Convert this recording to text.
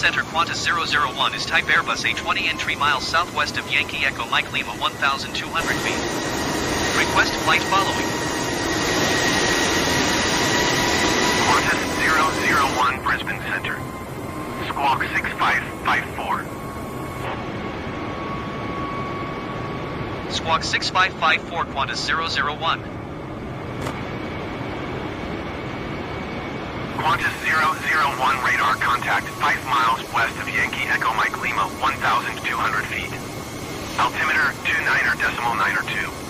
Center Qantas 001 is type Airbus A 20 entry miles southwest of Yankee Echo Mike Lima 1,200 feet. Request flight following. Qantas 001 Brisbane Center. Squawk 6554. Squawk 6554 Qantas 001. Qantas 001 radar contact 5 miles west of Yankee Echo Mike Lima, 1,200 feet. Altimeter 29.92.